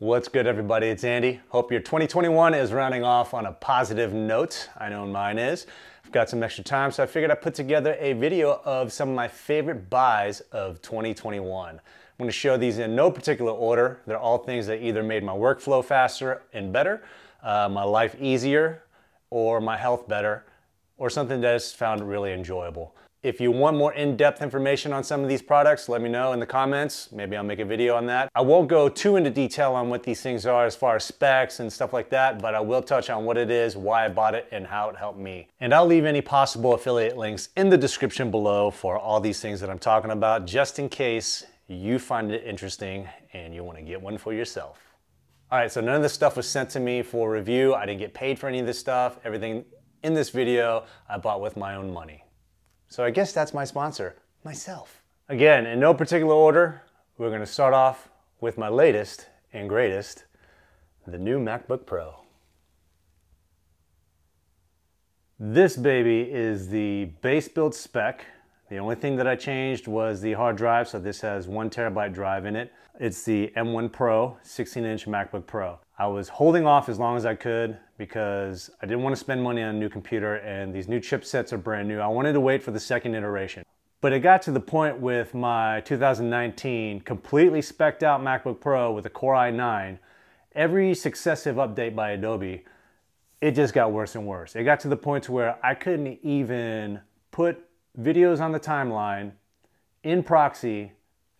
What's good, everybody? It's Andy. Hope your 2021 is rounding off on a positive note. I know mine is. I've got some extra time, so I figured I'd put together a video of some of my favorite buys of 2021. I'm going to show these in no particular order. They're all things that either made my workflow faster and better, my life easier, or my health better, or something that I just found really enjoyable. If you want more in-depth information on some of these products, let me know in the comments. Maybe I'll make a video on that. I won't go too into detail on what these things are as far as specs and stuff like that, but I will touch on what it is, why I bought it, and how it helped me. And I'll leave any possible affiliate links in the description below for all these things that I'm talking about, just in case you find it interesting and you want to get one for yourself. All right, so none of this stuff was sent to me for review. I didn't get paid for any of this stuff. Everything in this video I bought with my own money. So I guess that's my sponsor, myself. Again, in no particular order, we're gonna start off with my latest and greatest, the new MacBook Pro. This baby is the base build spec. The only thing that I changed was the hard drive, so this has 1 terabyte drive in it. It's the M1 Pro, 16-inch MacBook Pro. I was holding off as long as I could because I didn't want to spend money on a new computer, and these new chipsets are brand new. I wanted to wait for the second iteration. But it got to the point with my 2019 completely spec'd out MacBook Pro with a Core i9, every successive update by Adobe, it just got worse and worse. It got to the point to where I couldn't even put videos on the timeline in proxy,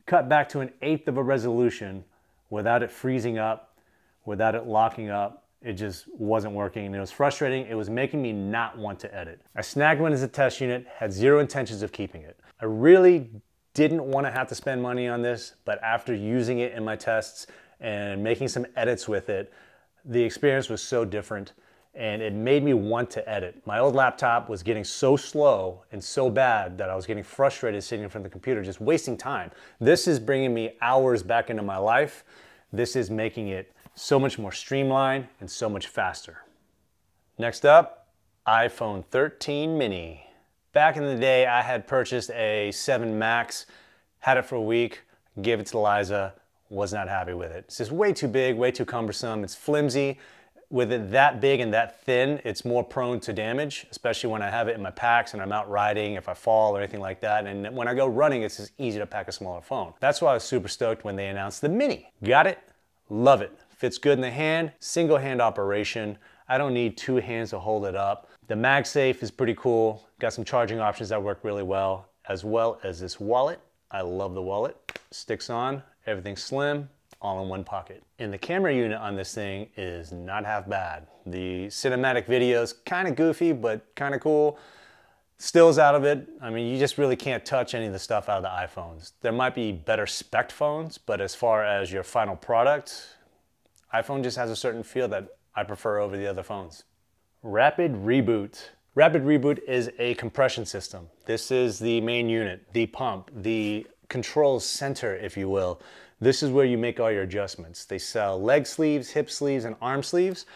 cut back to 1/8 of a resolution without it freezing up, without it locking up. It just wasn't working. It was frustrating. It was making me not want to edit. I snagged one as a test unit, had zero intentions of keeping it. I really didn't want to have to spend money on this, but after using it in my tests and making some edits with it, the experience was so different and it made me want to edit. My old laptop was getting so slow and so bad that I was getting frustrated sitting in front of the computer, just wasting time. This is bringing me hours back into my life. This is making it so much more streamlined and so much faster. Next up, iPhone 13 mini. Back in the day, I had purchased a 7 Max, had it for a week, gave it to Eliza, was not happy with it. It's just way too big, way too cumbersome. It's flimsy. With it that big and that thin, it's more prone to damage, especially when I have it in my packs and I'm out riding, if I fall or anything like that. And when I go running, it's just easy to pack a smaller phone. That's why I was super stoked when they announced the mini. Got it, love it. Fits good in the hand, single hand operation. I don't need two hands to hold it up. The MagSafe is pretty cool. Got some charging options that work really well as this wallet. I love the wallet. Sticks on, everything's slim, all in one pocket. And the camera unit on this thing is not half bad. The cinematic video's kind of goofy, but kind of cool. Stills out of it. I mean, you just really can't touch any of the stuff out of the iPhones. There might be better spec phones, but as far as your final product, iPhone just has a certain feel that I prefer over the other phones. Rapid Reboot. Rapid Reboot is a compression system. This is the main unit, the pump, the control center, if you will. This is where you make all your adjustments. They sell leg sleeves, hip sleeves, and arm sleeves.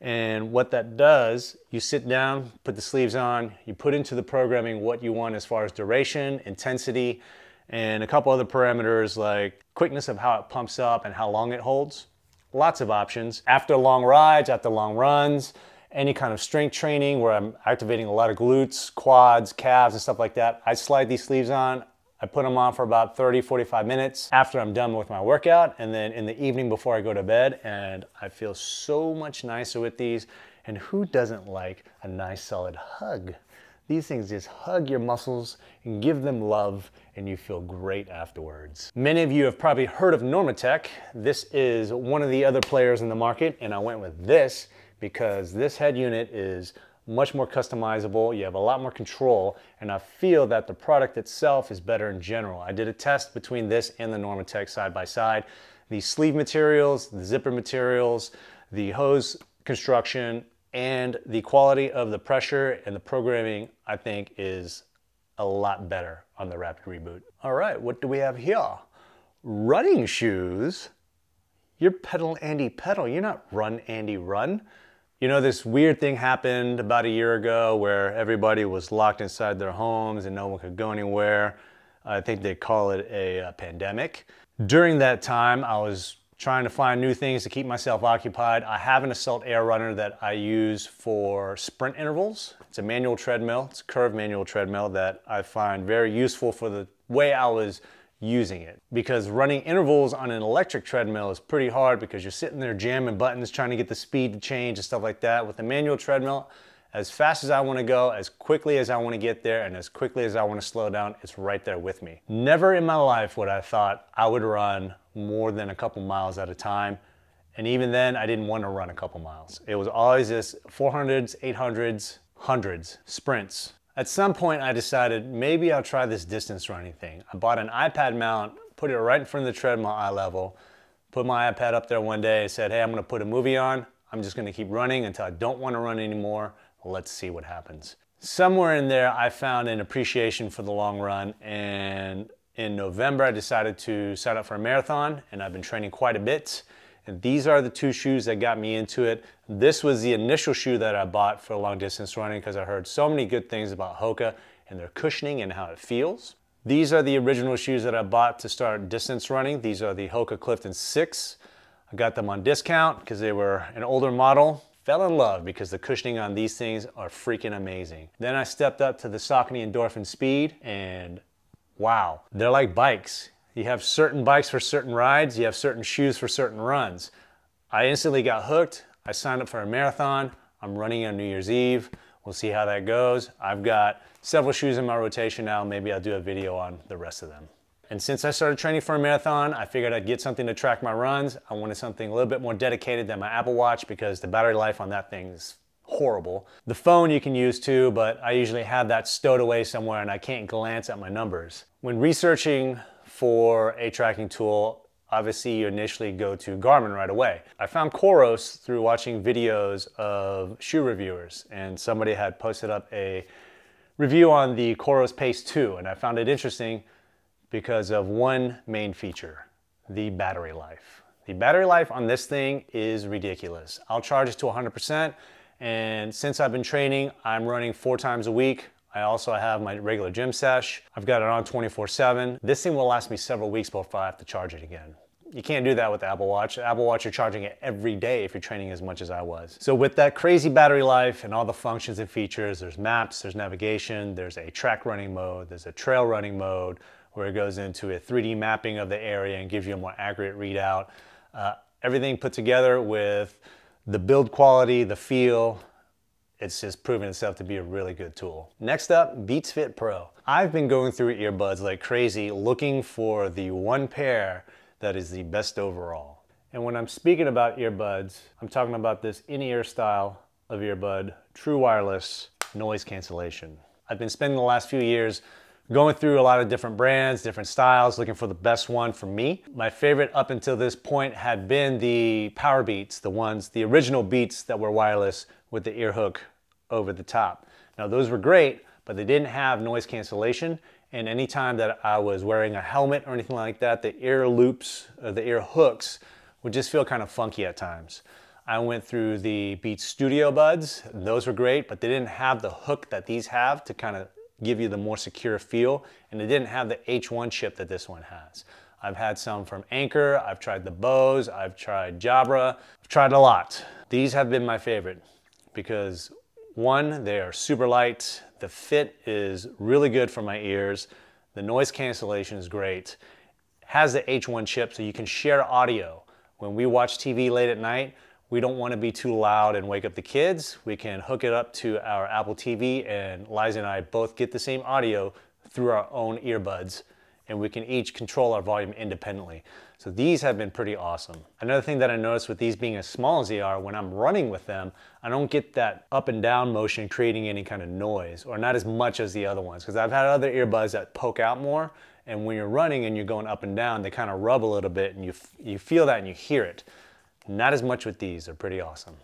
And what that does, you sit down, put the sleeves on, you put into the programming what you want as far as duration, intensity, and a couple other parameters like quickness of how it pumps up and how long it holds. Lots of options. After long rides, after long runs, any kind of strength training where I'm activating a lot of glutes, quads, calves, and stuff like that, I slide these sleeves on. I put them on for about 30, 45 minutes after I'm done with my workout, and then in the evening before I go to bed, and I feel so much nicer with these. And who doesn't like a nice solid hug? These things just hug your muscles and give them love, and you feel great afterwards. Many of you have probably heard of Normatec. This is one of the other players in the market, and I went with this because this head unit is much more customizable. You have a lot more control, and I feel that the product itself is better in general. I did a test between this and the Normatec side by side. The sleeve materials, the zipper materials, the hose construction, and the quality of the pressure and the programming, I think, is a lot better on the Rapid Reboot. All right, what do we have here? Running shoes? You're pedal Andy pedal, you're not run Andy run. You know, this weird thing happened about a year ago where everybody was locked inside their homes and no one could go anywhere. I think they call it a pandemic. During that time, I was trying to find new things to keep myself occupied. I have an Assault Air Runner that I use for sprint intervals. It's a manual treadmill, it's a curved manual treadmill that I find very useful for the way I was using it. Because running intervals on an electric treadmill is pretty hard because you're sitting there jamming buttons, trying to get the speed to change and stuff like that. With a manual treadmill, as fast as I want to go, as quickly as I want to get there, and as quickly as I want to slow down, it's right there with me. Never in my life would I thought I would run more than a couple miles at a time. And even then, I didn't want to run a couple miles. It was always this 400s, 800s, 100s sprints. At some point, I decided maybe I'll try this distance running thing. I bought an iPad mount, put it right in front of the treadmill eye level, put my iPad up there one day, said, hey, I'm going to put a movie on. I'm just going to keep running until I don't want to run anymore. Let's see what happens. Somewhere in there, I found an appreciation for the long run, and in November, I decided to sign up for a marathon, and I've been training quite a bit. And these are the two shoes that got me into it. This was the initial shoe that I bought for long distance running because I heard so many good things about Hoka and their cushioning and how it feels. These are the original shoes that I bought to start distance running. These are the Hoka Clifton 6. I got them on discount because they were an older model. Fell in love because the cushioning on these things are freaking amazing. Then I stepped up to the Saucony Endorphin Speed, and wow, they're like bikes. You have certain bikes for certain rides, you have certain shoes for certain runs. I instantly got hooked. I signed up for a marathon. I'm running on New Year's Eve. We'll see how that goes. I've got several shoes in my rotation now. Maybe I'll do a video on the rest of them. And since I started training for a marathon, I figured I'd get something to track my runs. I wanted something a little bit more dedicated than my Apple Watch because the battery life on that thing is horrible. The phone you can use too, but I usually have that stowed away somewhere and I can't glance at my numbers. When researching for a tracking tool, obviously you initially go to Garmin right away. I found Coros through watching videos of shoe reviewers, and somebody had posted up a review on the Coros Pace 2, and I found it interesting because of one main feature, the battery life. The battery life on this thing is ridiculous. I'll charge it to 100%, and since I've been training, I'm running 4 times a week. I also have my regular gym sesh. I've got it on 24/7. This thing will last me several weeks before I have to charge it again. You can't do that with the Apple Watch. The Apple Watch, you're charging it every day if you're training as much as I was. So with that crazy battery life and all the functions and features, there's maps, there's navigation, there's a track running mode, there's a trail running mode, where it goes into a 3D mapping of the area and gives you a more accurate readout. Everything put together with the build quality, the feel, it's just proven itself to be a really good tool. Next up, Beats Fit Pro. I've been going through earbuds like crazy, looking for the one pair that is the best overall. And when I'm speaking about earbuds, I'm talking about this in-ear style of earbud, true wireless noise cancellation. I've been spending the last few years going through a lot of different brands, different styles, looking for the best one for me. My favorite up until this point had been the Powerbeats, the original Beats that were wireless with the ear hook over the top. Now those were great, but they didn't have noise cancellation. And anytime that I was wearing a helmet or anything like that, the ear loops, or the ear hooks, would just feel kind of funky at times. I went through the Beats Studio Buds. Those were great, but they didn't have the hook that these have to kind of give you the more secure feel, and it didn't have the H1 chip that this one has. I've had some from Anchor, I've tried the Bose, I've tried Jabra, I've tried a lot. These have been my favorite because one, they are super light, the fit is really good for my ears, the noise cancellation is great, has the H1 chip so you can share audio. When we watch TV late at night, we don't want to be too loud and wake up the kids. We can hook it up to our Apple TV, and Eliza and I both get the same audio through our own earbuds, and we can each control our volume independently. So these have been pretty awesome. Another thing that I noticed with these being as small as they are, when I'm running with them, I don't get that up and down motion creating any kind of noise, or not as much as the other ones, because I've had other earbuds that poke out more, and when you're running and you're going up and down, they kind of rub a little bit, and you feel that and you hear it. Not as much with these, they're pretty awesome.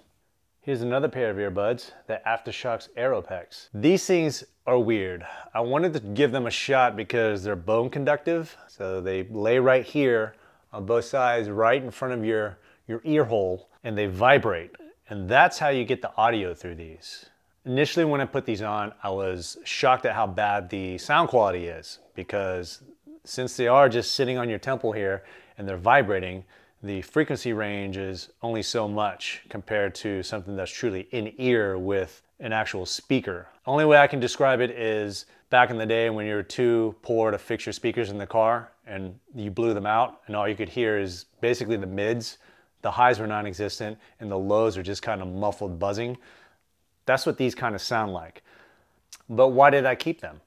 Here's another pair of earbuds, the Aftershokz Aeropex. These things are weird. I wanted to give them a shot because they're bone conductive, so they lay right here on both sides, right in front of your ear hole, and they vibrate. And that's how you get the audio through these. Initially when I put these on, I was shocked at how bad the sound quality is because since they are just sitting on your temple here and they're vibrating, the frequency range is only so much compared to something that's truly in ear with an actual speaker. Only way I can describe it is back in the day when you were too poor to fix your speakers in the car and you blew them out and all you could hear is basically the mids, the highs were non-existent, and the lows are just kind of muffled buzzing. That's what these kind of sound like. But why did I keep them?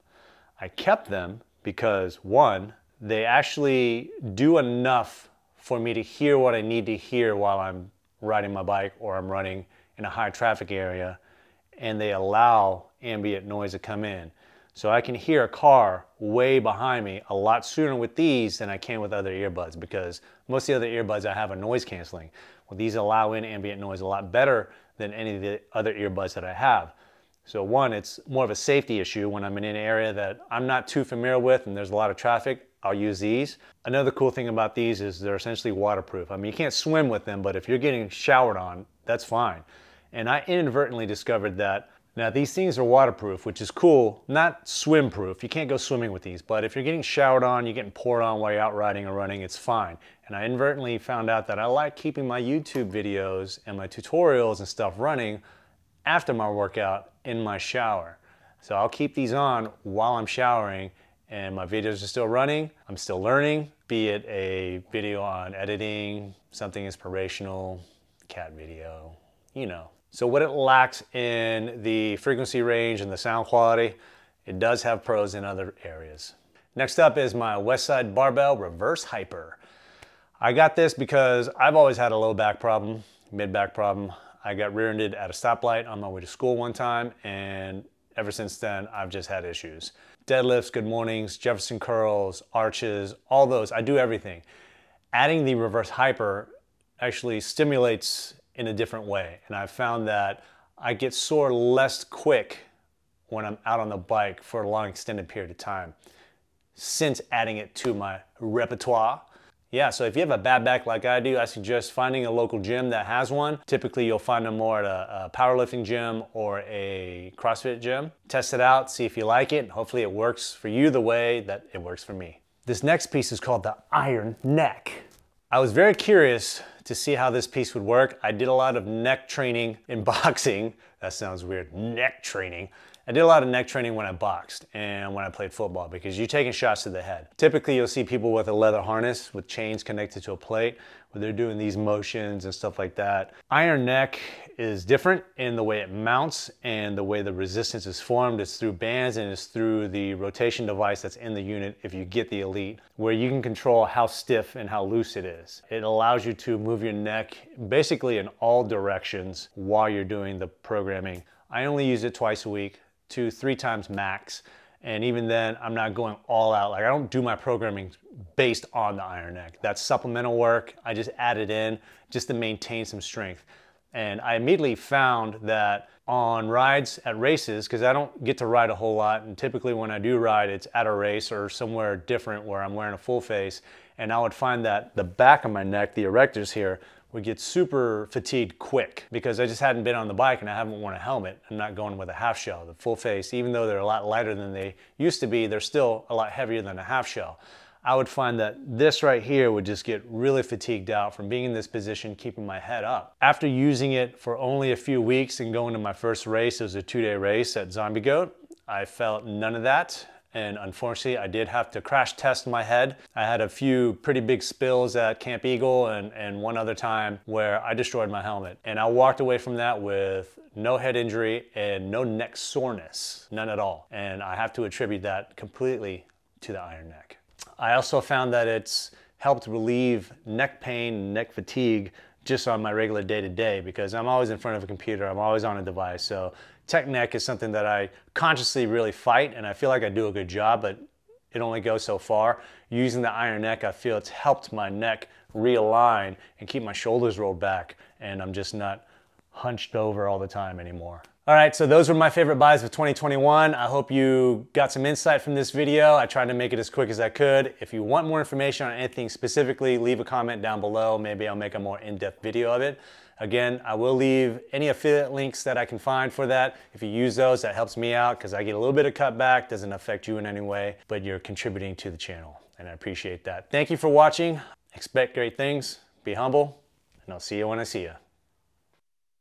I kept them because, one, they actually do enough for me to hear what I need to hear while I'm riding my bike or I'm running in a high traffic area, and they allow ambient noise to come in. So I can hear a car way behind me a lot sooner with these than I can with other earbuds, because most of the other earbuds I have are noise canceling. Well, these allow in ambient noise a lot better than any of the other earbuds that I have. So one, it's more of a safety issue. When I'm in an area that I'm not too familiar with and there's a lot of traffic, I'll use these. Another cool thing about these is they're essentially waterproof. I mean, you can't swim with them, but if you're getting showered on, that's fine. And I inadvertently discovered that now these things are waterproof, which is cool, not swim proof. You can't go swimming with these, but if you're getting showered on, you're getting poured on while you're out riding or running, it's fine. And I inadvertently found out that I like keeping my YouTube videos and my tutorials and stuff running after my workout in my shower. So I'll keep these on while I'm showering and my videos are still running. I'm still learning, be it a video on editing, something inspirational, cat video, you know. So what it lacks in the frequency range and the sound quality, it does have pros in other areas. Next up is my Westside Barbell Reverse Hyper. I got this because I've always had a low back problem, mid back problem. I got rear-ended at a stoplight on my way to school one time, and ever since then, I've just had issues. Deadlifts, good mornings, Jefferson curls, arches, all those, I do everything. Adding the reverse hyper actually stimulates in a different way. And I've found that I get sore less quick when I'm out on the bike for a long extended period of time since adding it to my repertoire. Yeah, so if you have a bad back like I do, I suggest finding a local gym that has one. Typically, you'll find them more at a powerlifting gym or a CrossFit gym. Test it out, see if you like it. Hopefully it works for you the way that it works for me. This next piece is called the Iron Neck. I was very curious to see how this piece would work. I did a lot of neck training in boxing. That sounds weird, neck training. I did a lot of neck training when I boxed and when I played football, because you're taking shots to the head. Typically, you'll see people with a leather harness with chains connected to a plate where they're doing these motions and stuff like that. Iron Neck is different in the way it mounts and the way the resistance is formed. It's through bands and it's through the rotation device that's in the unit if you get the Elite, where you can control how stiff and how loose it is. It allows you to move your neck basically in all directions while you're doing the programming. I only use it twice a week. 2-3 times max, and even then I'm not going all out. Like, I don't do my programming based on the Iron Neck. That's supplemental work. I just add it in just to maintain some strength. And I immediately found that on rides at races, because I don't get to ride a whole lot, and typically when I do ride, it's at a race or somewhere different where I'm wearing a full face, and I would find that the back of my neck, the erectors here, would get super fatigued quick because I just hadn't been on the bike and I haven't worn a helmet. I'm not going with a half shell. The full face, even though they're a lot lighter than they used to be, they're still a lot heavier than a half shell. I would find that this right here would just get really fatigued out from being in this position, keeping my head up. After using it for only a few weeks and going to my first race, it was a 2-day race at Zombie Goat, I felt none of that. And unfortunately, I did have to crash test my head. I had a few pretty big spills at Camp Eagle and one other time where I destroyed my helmet. And I walked away from that with no head injury and no neck soreness, none at all. And I have to attribute that completely to the Iron Neck. I also found that it's helped relieve neck pain, neck fatigue, just on my regular day-to-day, because I'm always in front of a computer, I'm always on a device. So tech neck is something that I consciously really fight, and I feel like I do a good job, but it only goes so far. Using the Iron Neck, I feel it's helped my neck realign and keep my shoulders rolled back, and I'm just not hunched over all the time anymore. All right, so those were my favorite buys of 2021. I hope you got some insight from this video. I tried to make it as quick as I could. If you want more information on anything specifically, leave a comment down below. Maybe I'll make a more in-depth video of it. Again, I will leave any affiliate links that I can find for that. If you use those, that helps me out because I get a little bit of cutback, doesn't affect you in any way, but you're contributing to the channel, and I appreciate that. Thank you for watching. Expect great things. Be humble, and I'll see you when I see you.